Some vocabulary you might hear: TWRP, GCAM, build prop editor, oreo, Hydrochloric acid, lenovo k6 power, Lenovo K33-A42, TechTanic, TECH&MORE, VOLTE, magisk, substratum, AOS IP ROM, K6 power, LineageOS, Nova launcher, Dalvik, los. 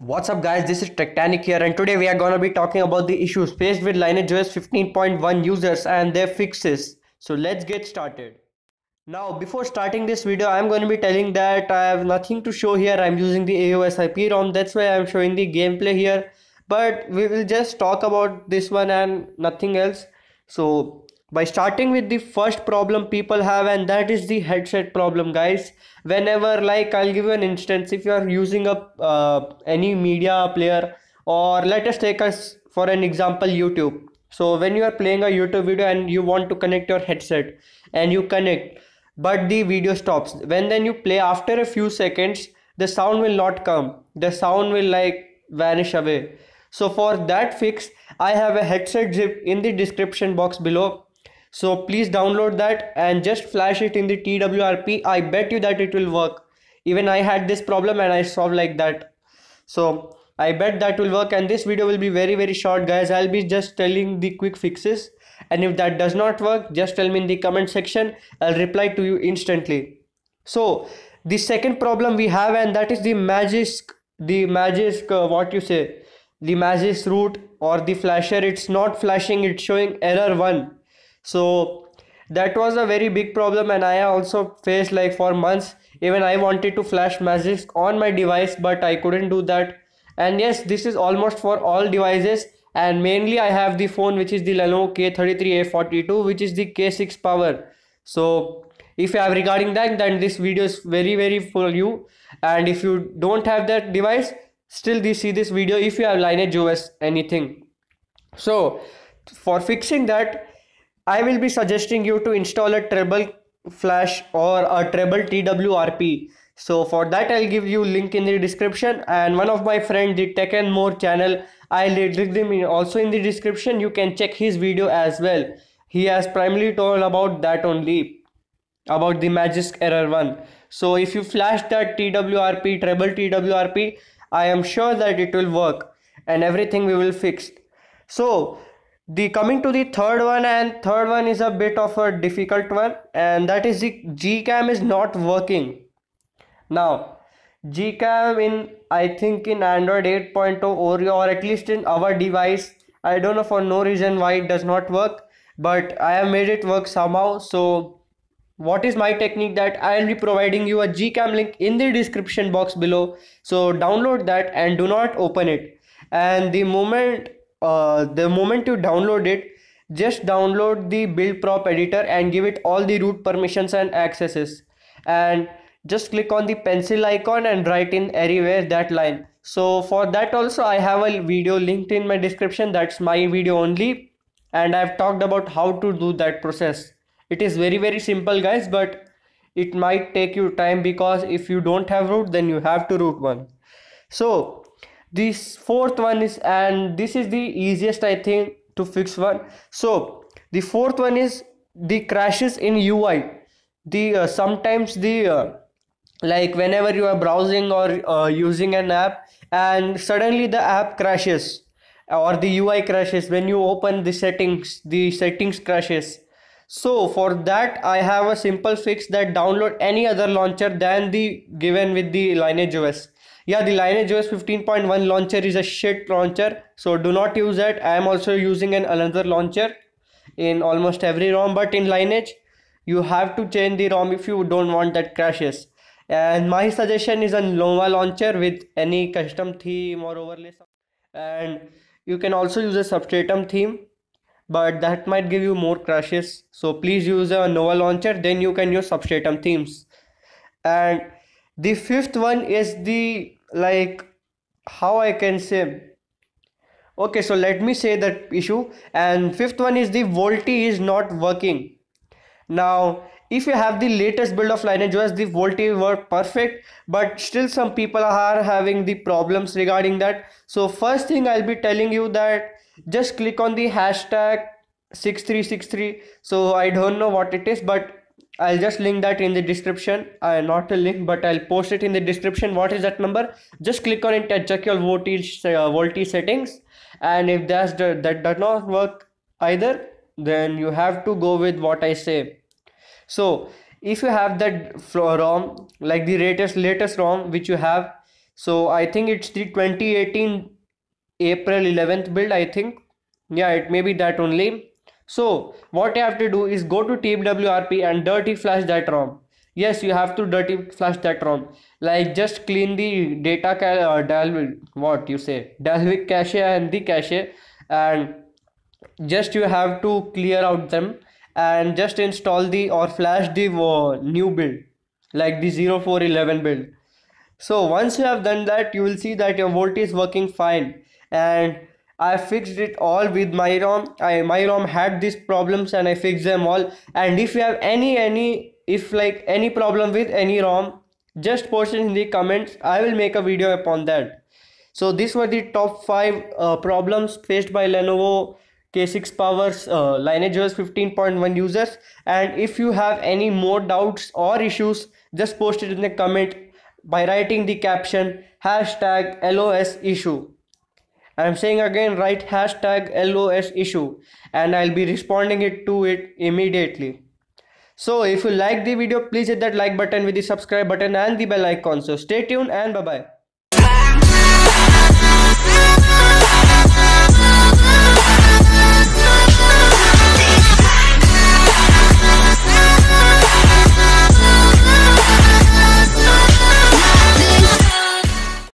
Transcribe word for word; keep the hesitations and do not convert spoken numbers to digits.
What's up guys, this is TechTanic here, and today we are going to be talking about the issues faced with LineageOS fifteen point one users and their fixes. So let's get started. Now before starting this video, I'm going to be telling that I have nothing to show here. I'm using the A O S I P ROM, that's why I'm showing the gameplay here. But we will just talk about this one and nothing else. So by starting with the first problem people have, and that is the headset problem guys. Whenever, like, I'll give you an instance. If you are using a uh, any media player, or let us take us for an example YouTube. So when you are playing a YouTube video and you want to connect your headset and you connect, but the video stops. When then you play, after a few seconds the sound will not come, the sound will like vanish away. So for that fix I have a headset zip in the description box below. So please download that and just flash it in the T W R P. I bet you that it will work. Even I had this problem and I solved like that. So I bet that will work, and this video will be very very short guys. I'll be just telling the quick fixes, and if that does not work just tell me in the comment section. I'll reply to you instantly. So the second problem we have, and that is the magisk, the magisk uh, what you say, the magisk root or the flasher. It's not flashing, it's showing error one. So that was a very big problem, and I also faced like for months. Even I wanted to flash magisk on my device but I couldn't do that. And yes, this is almost for all devices, and mainly I have the phone which is the Lenovo K thirty-three A forty-two, which is the K six power. So if you have regarding that, then this video is very very for you. And if you don't have that device, still they see this video if you have LineageOS anything. So for fixing that, I will be suggesting you to install a treble flash or a treble T W R P. So for that I'll give you link in the description, and one of my friend, the Tech and More channel, I'll link them in also in the description. You can check his video as well. He has primarily told about that only, about the magisk error one. So if you flash that T W R P, treble T W R P, I am sure that it will work and everything we will fix. So the coming to the third one, and third one is a bit of a difficult one, and that is the G CAM is not working. Now G CAM in, I think in Android eight point oh Oreo, or at least in our device, I don't know for no reason why it does not work, but I have made it work somehow. So what is my technique, that I'll be providing you a G CAM link in the description box below. So download that and do not open it. And the moment uh, the moment you download it, just download the build prop editor and give it all the root permissions and accesses, and just click on the pencil icon and write in everywhere that line. So for that also I have a video linked in my description. That's my video only, and I've talked about how to do that process. It is very very simple guys, but it might take you time, because if you don't have root then you have to root one. So this fourth one is, and this is the easiest I think to fix one. So the fourth one is the crashes in U I. The uh, sometimes the uh, like whenever you are browsing or uh, using an app, and suddenly the app crashes or the U I crashes. When you open the settings, the settings crashes. So for that I have a simple fix, that download any other launcher than the given with the LineageOS. Yeah, the LineageOS fifteen point one launcher is a shit launcher, so do not use that. I am also using an another launcher in almost every ROM, but in Lineage you have to change the ROM if you don't want that crashes. And my suggestion is a Nova launcher with any custom theme or overlay, and you can also use a substratum theme, but that might give you more crashes. So please use a Nova launcher, then you can use substratum themes. And the fifth one is the, like, how I can say, okay, so let me say that issue. And fifth one is the VOLTE is not working. Now if you have the latest build of LineageOS, the VOLTE worked perfect, but still some people are having the problems regarding that. So first thing I'll be telling you, that just click on the hashtag six three six three. So I don't know what it is, but I'll just link that in the description. I uh, not a link, but I'll post it in the description. What is that number? Just click on it and check your voltage uh, voltage settings, and if that's the, that does not work either, then you have to go with what I say. So if you have that ROM, like the latest latest ROM which you have, So I think it's the twenty eighteen April eleventh build, I think. Yeah, it may be that only. So what you have to do is go to T W R P and dirty flash that ROM. Yes, you have to dirty flash that ROM. Like just clean the data or uh, what you say Dalvik cache and the cache, and just you have to clear out them and just install the or flash the uh, new build, like the zero four eleven build. So once you have done that, you will see that your VOLTE is working fine, and I fixed it all with my ROM. I my ROM had these problems and I fixed them all. And if you have any any if like any problem with any ROM, just post it in the comments. I will make a video upon that. So these were the top five uh, problems faced by Lenovo K six powers uh, LineageOS fifteen point one users. And if you have any more doubts or issues, just post it in the comment by writing the caption hashtag L O S issue. I'm saying again, write hashtag L O S issue, and I'll be responding it to it immediately. So if you like the video, please hit that like button with the subscribe button and the bell icon. So stay tuned and bye bye.